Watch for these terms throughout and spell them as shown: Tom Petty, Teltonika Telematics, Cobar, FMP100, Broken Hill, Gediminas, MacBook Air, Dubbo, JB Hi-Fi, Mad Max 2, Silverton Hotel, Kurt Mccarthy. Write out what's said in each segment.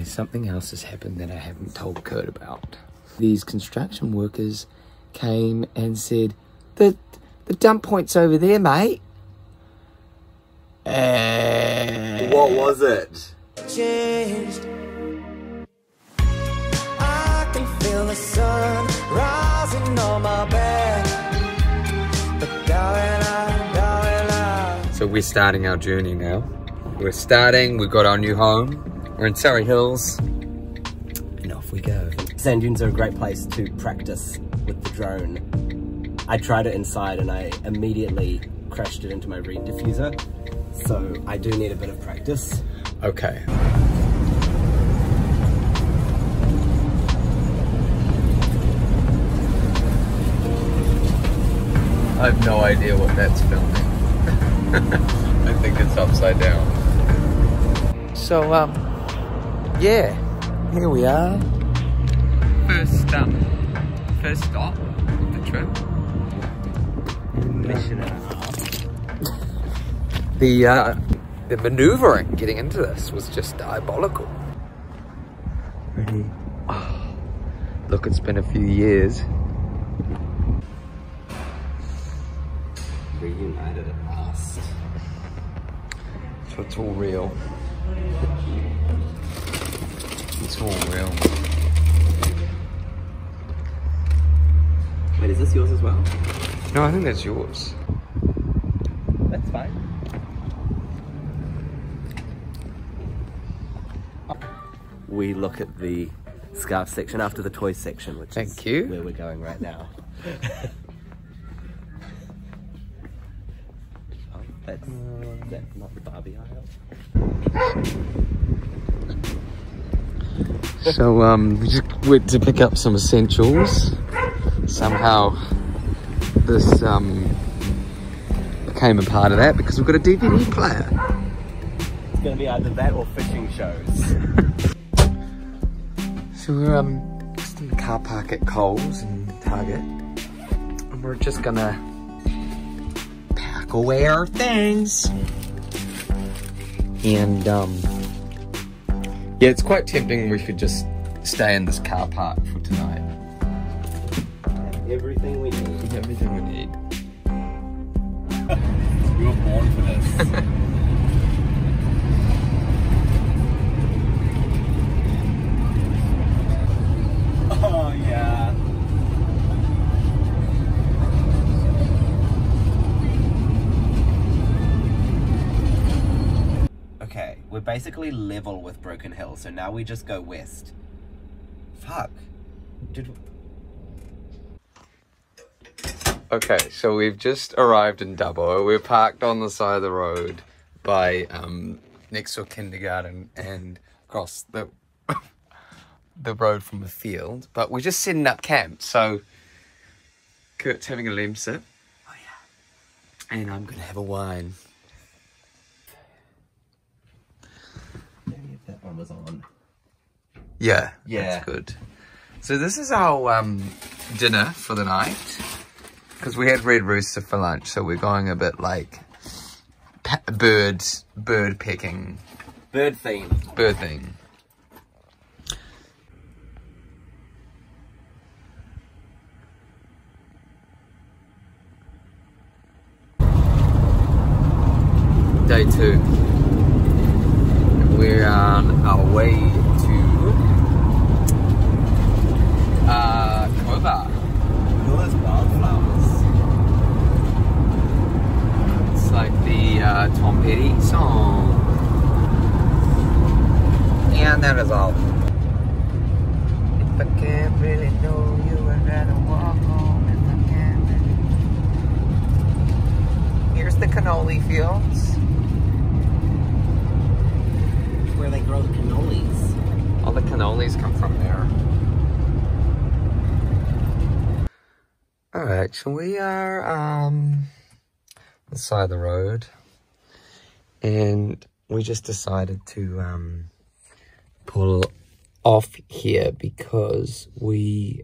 Okay, something else has happened that I haven't told Kurt about. These construction workers came and said, the dump point's over there, mate. What was it? Changed. I can feel the sun rising on my back. But darling, so we're starting our journey now. We've got our new home. We're in Surrey Hills. And off we go. Sand dunes are a great place to practice with the drone. I tried it inside and I immediately crashed it into my reed diffuser. So I do need a bit of practice. Okay. I have no idea what that's filming. I think it's upside down. So, yeah, here we are. First stop of the trip. Missioner. The maneuvering getting into this was just diabolical. Ready? Oh, look, it's been a few years. Reunited at last. So it's all real. It's all real. Wait, is this yours as well? No, I think that's yours. That's fine. We look at the scarf section after the toy section, which is where we're going right now. Oh, that's not the Barbie aisle. So we just went to pick up some essentials. Somehow this became a part of that because we've got a DVD player. It's going to be either that or fishing shows. So we're just in the car park at Coles and Target, and we're just gonna pack away our things. And yeah, it's quite tempting we could just stay in this car park for tonight. Have everything we need. Have everything we need. We were born for this. Basically level with Broken Hill, so now we just go west. Fuck. Okay, so we've just arrived in Dubbo. We're parked on the side of the road by next to a kindergarten and across the the road from a field. But we're just setting up camp, so Kurt's having a lamb sip. Oh yeah. And I'm gonna have a wine. Was on. Yeah, yeah, that's good. So this is our dinner for the night, because we had Red Rooster for lunch, so we're going a bit like bird pecking. Bird theme. Bird theme. Day 2. We're on our way to Cobar. All those wildflowers. It's like the Tom Petty song. And that is all. If I can't really know you, I'd rather walk home. If I can't really. Here's the cannoli fields. Where they grow the cannolis. All the cannolis come from there. Alright, so we are on the side of the road, and we just decided to pull off here because we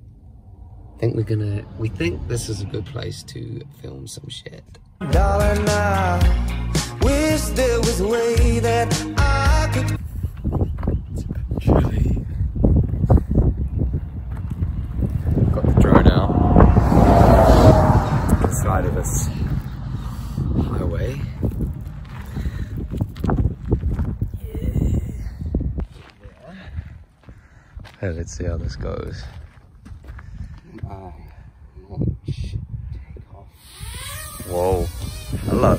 think this is a good place to film some shit. Darling, I wish there was a way that I could. Surely. And let's see how this goes. My launch takeoff. Whoa. Hello.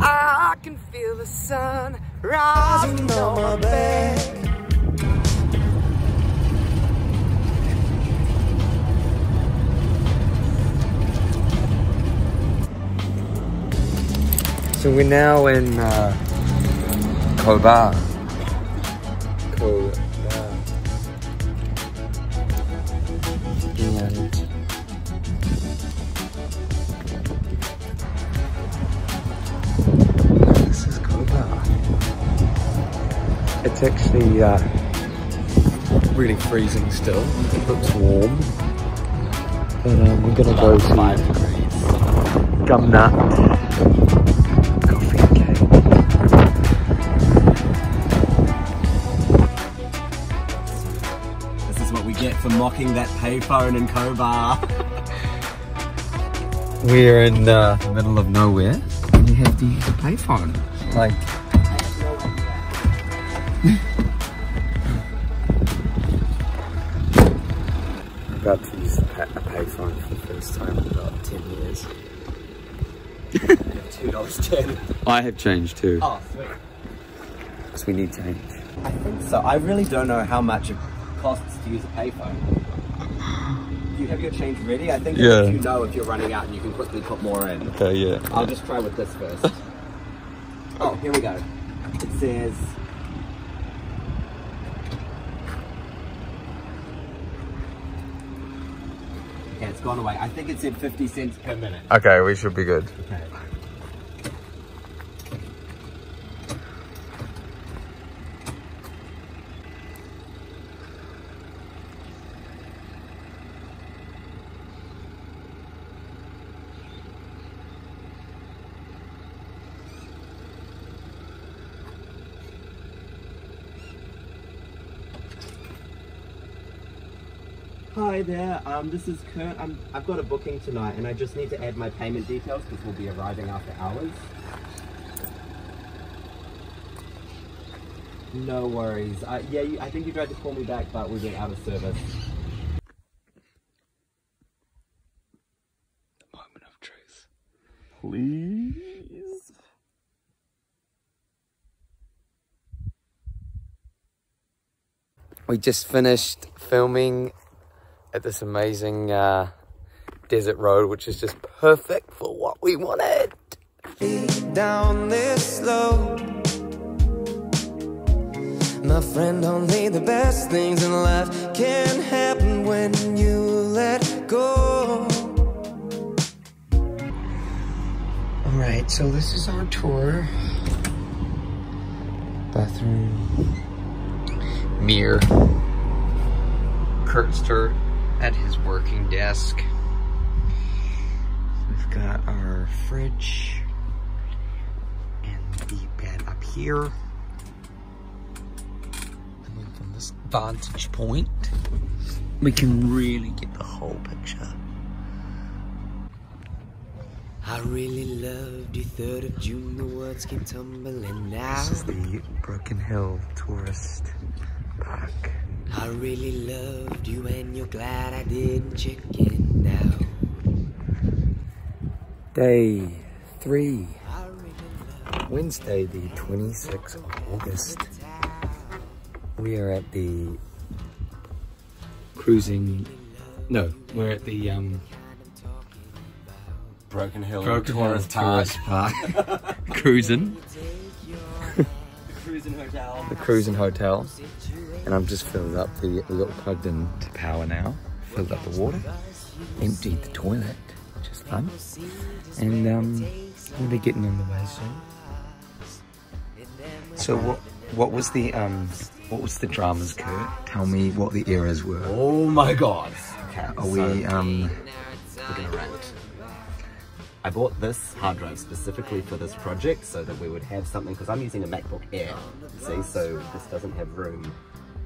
I can feel the sun rising on my back. So we're now in Cobar. And it's actually really freezing still. It looks warm, but we're gonna go see 5 degrees. Gumnut coffee cake. This is what we get for mocking that payphone in Cobar. We're in the middle of nowhere, and you have to use a payphone. Like. I'm about to use a payphone for the first time in about 10 years. I have $2.10. I have change too. Oh, sweet. Because we need change. I think so. I really don't know how much it costs to use a payphone. Do you have your change ready? I think yeah. You know if you're running out and you can quickly put more in. Okay, yeah. I'll just try with this first. Oh, here we go. It says... Yeah, it's gone away. I think it said 50 cents per minute. Okay, we should be good. Okay. Hi there, this is Kurt. I've got a booking tonight and I just need to add my payment details because we'll be arriving after hours. No worries. Yeah, I think you tried to call me back but we went out of service. The moment of truth. Please? We just finished filming at this amazing desert road, which is just perfect for what we wanted. Down this slope, my friend, only the best things in life can happen when you let go. All right, so this is our tour. Bathroom, mirror, Kurtster at his working desk. We've got our fridge and the bed up here. And then from this vantage point, we can really get the whole picture. I really loved you, 3rd of June, the words keep tumbling now. This is the Broken Hill Tourist Park. I really loved you and you're glad I didn't check in now. Day 3, Wednesday the 26th of August. We are at the Broken Hill Tourist Park. Cruisin'. The Cruisin' Hotel. And I've just filled up we got plugged into power now, filled up the water, emptied the toilet, which is fun. And we'll be getting on the way soon. So what was the dramas, Kurt? Tell me what the eras were. Oh my god. Okay, we're gonna rant. I bought this hard drive specifically for this project so that we would have something, because I'm using a MacBook Air, see, so this doesn't have room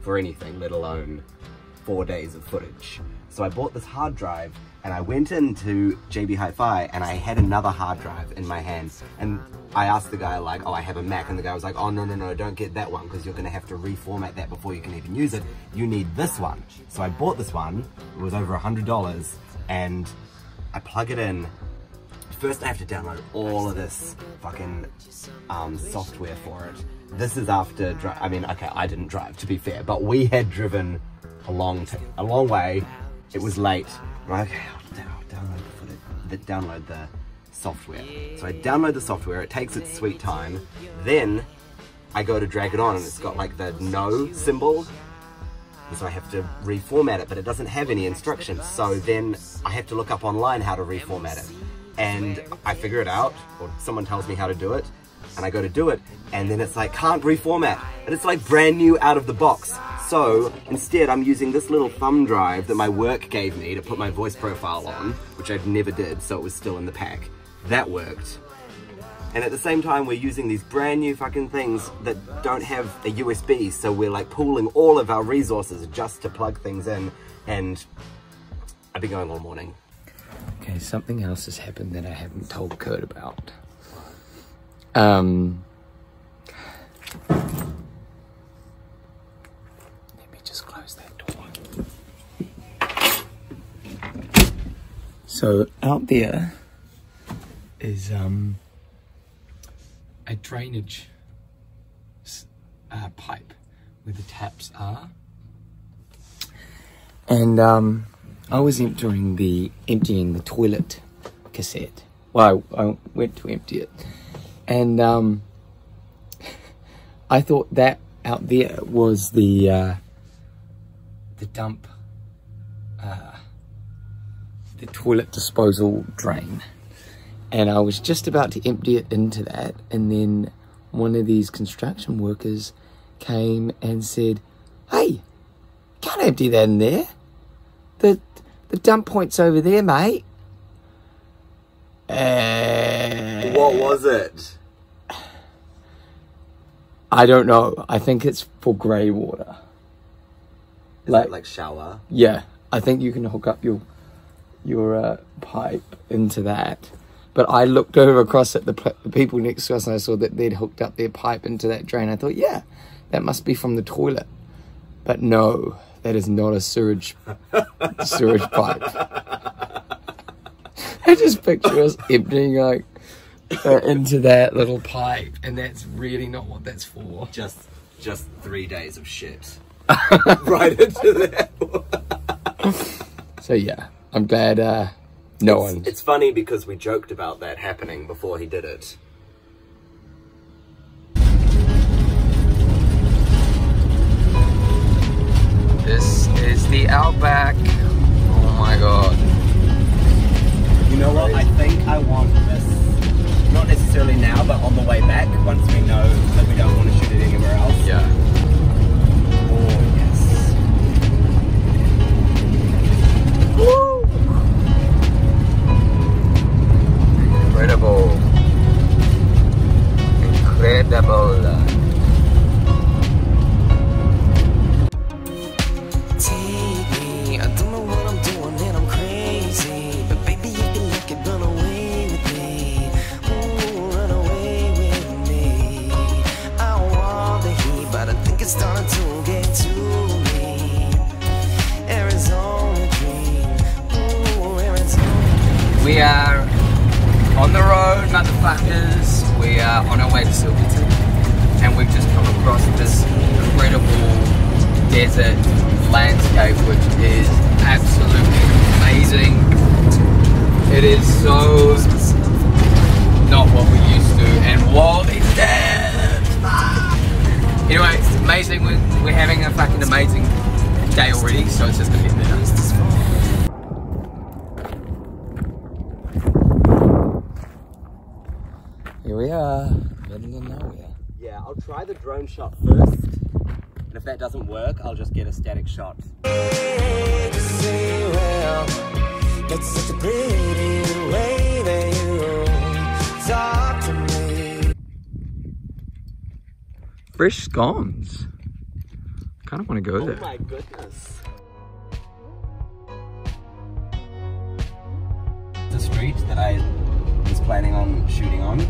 for anything, let alone 4 days of footage. So I bought this hard drive and I went into JB Hi-Fi and I had another hard drive in my hand. And I asked the guy like, oh, I have a Mac. And the guy was like, oh, no, don't get that one because you're going to have to reformat that before you can even use it. You need this one. So I bought this one. It was over $100 and I plug it in. First I have to download all of this fucking software for it. This is after, I mean, okay, I didn't drive to be fair, but we had driven a long way. It was late. Right, okay, I'll download the software. So I download the software, it takes its sweet time, then I go to drag it on and it's got like the no symbol, and so I have to reformat it, but it doesn't have any instructions, so then I have to look up online how to reformat it. And I figure it out, or someone tells me how to do it, and I go to do it, and then it's like, can't reformat, and it's like brand new out of the box. So instead I'm using this little thumb drive that my work gave me to put my voice profile on, which I've never did, so it was still in the pack. That worked. And at the same time we're using these brand new fucking things that don't have a USB, so we're like pooling all of our resources just to plug things in, and I've been going all morning. Okay, something else has happened that I haven't told Kurt about. Let me just close that door. So out there is a drainage pipe where the taps are, and I was emptying the toilet cassette. Well, I went to empty it. And I thought that out there was the dump, the toilet disposal drain. And I was just about to empty it into that, and then one of these construction workers came and said, "Hey, can't empty that in there. The dump point's over there, mate." What was it? I don't know. I think it's for grey water. Like shower? Yeah. I think you can hook up your pipe into that. But I looked over across at the people next to us and I saw that they'd hooked up their pipe into that drain. I thought, yeah, that must be from the toilet. But no, that is not a sewage pipe. I just picture us emptying like into that little pipe, and that's really not what that's for. Just 3 days of shit right into that. So yeah, I'm glad no one. It's funny because we joked about that happening before he did it. This is the Outback. Oh my god. You know what? I think I want this. Not necessarily now, but on the way back, once we know that we don't want to shoot it anywhere else. Yeah. Oh, yes. Woo! Incredible. Incredible. Take me. I don't know what I'm doing and I'm crazy. But baby, you can make it run away. It's starting to get to me. Arizona dream. Ooh, Arizona. We are on the road, motherfuckers. We are on our way to Silverton, and we've just come across this incredible desert landscape, which is absolutely amazing. It is so not what we used to, and what is that? Anyway, it's amazing. We're having a fucking amazing day already, so it's just a bit better. Here we are, middle of nowhere. Yeah, I'll try the drone shot first, and if that doesn't work, I'll just get a static shot. That's such a pretty way that you talk to me. Fresh scones. kind of want to go there. Oh my goodness. The street that I was planning on shooting on.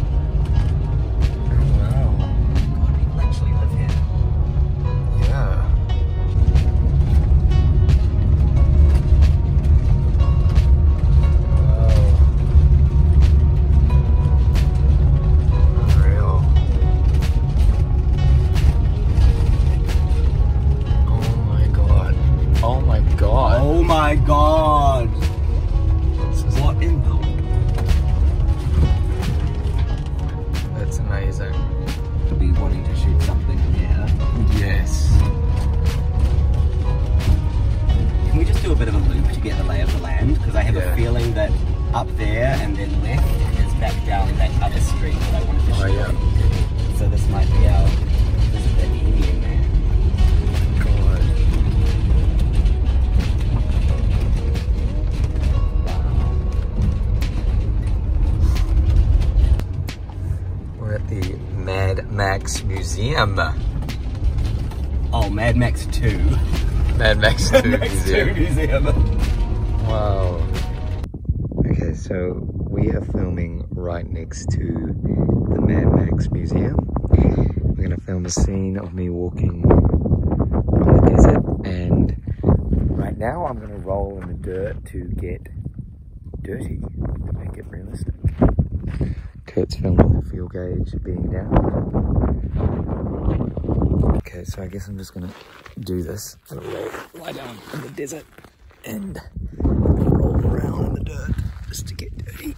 Museum. Oh, Mad Max 2. Mad Max 2 Museum. Wow. Okay, so we are filming right next to the Mad Max Museum. We're gonna film a scene of me walking from the desert, and right now I'm gonna roll in the dirt to get dirty to make it realistic. Kurt's filming the fuel gauge being down. Okay, so I guess I'm just gonna do this. I'm gonna lie down in the desert and roll around in the dirt just to get dirty.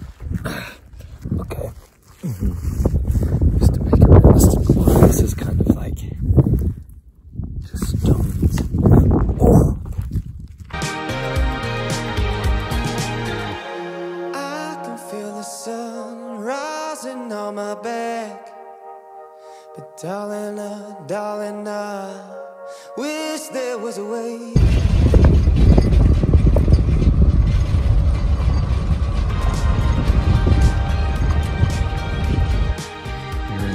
Okay. Just to make it realistic. This is kind of like just stones. Oh. I can feel the sun rising on my back, but darling, darling, I wish there was a way. We're in the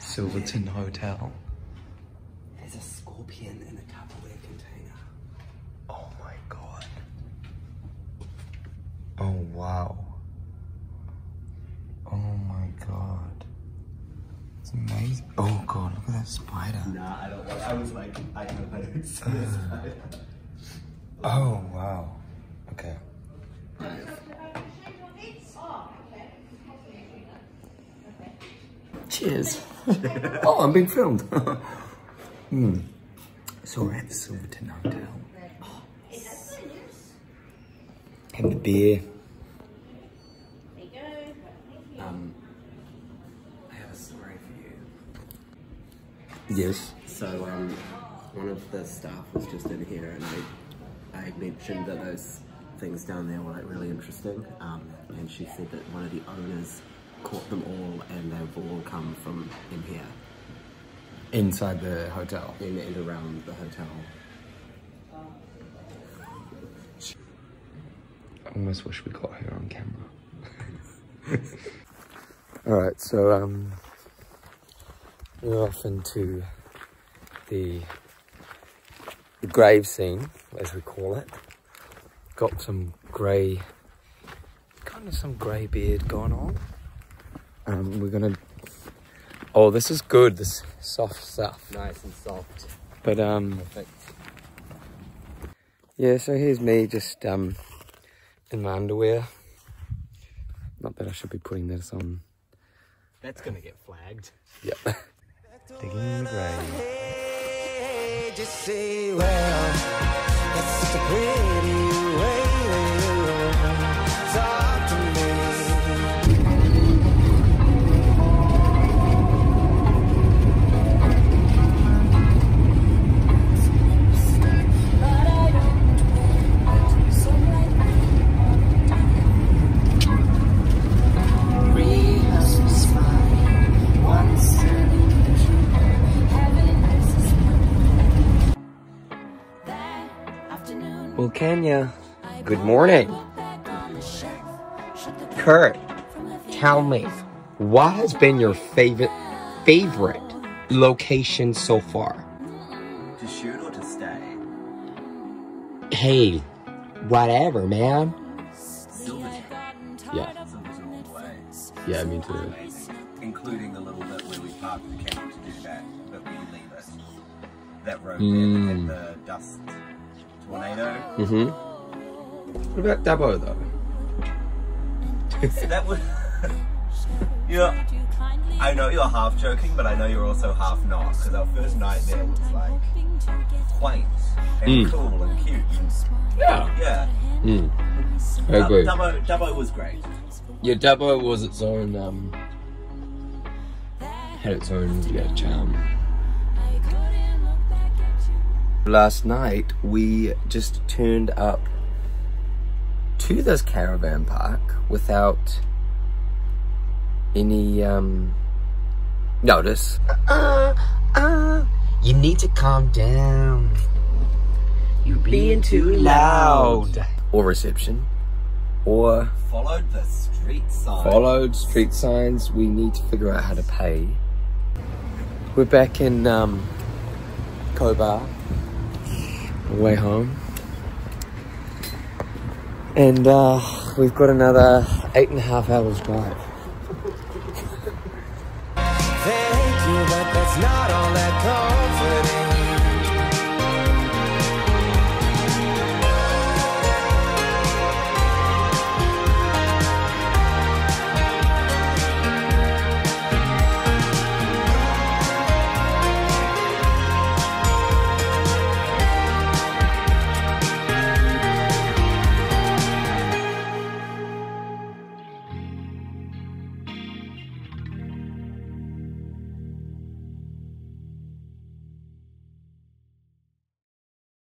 Silverton Hotel. There's a scorpion in a Tupperware container. Oh my god. Oh wow. Oh my god. It's amazing. Oh god, look at that spider. Nah, I don't want it. I was like, I don't know, I don't see a spider. Oh wow. Okay. Cheers. Oh, I'm being filmed. So we're at the Silverton Hotel. Oh. Having a beer. Yes. So one of the staff was just in here, and I mentioned that those things down there were like really interesting, and she said that one of the owners caught them all, and they've all come from in here. Inside the hotel? In and around the hotel. I almost wish we got her on camera. Alright, so we're off into the grave scene, as we call it. Got some grey, kind of some grey beard going on. We're gonna, oh, this is good, this soft stuff. Nice and soft. But, perfect. Yeah, so here's me just, in my underwear. Not that I should be putting this on. That's gonna get flagged. Yep. Digging in the grave. Just say, well, that's such a pretty way. Talk to me. Well, Kenya, good morning. Kurt, tell me, what has been your favorite location so far? To shoot or to stay? Hey, whatever, man. Silverton. Yeah. Silverton all the way. Yeah, I mean too. Including the little bit where we parked the camp to do that, but we leave it. That road there that had the dust tornado. What about Dubbo though? So that would... Yeah. I know you're half joking, but I know you're also half not, because our first night there was like quaint and cool and cute. Yeah. Yeah. I agree. Dubbo was great. Yeah, Dubbo was its own, had its own charm. Last night, we just turned up to this caravan park without any notice. You need to calm down. You're being too loud. Or reception. Or followed the street signs. Followed street signs. We need to figure out how to pay. We're back in Cobar. On the way home. And we've got another 8.5 hours drive. Thank you, but that's not all that comes.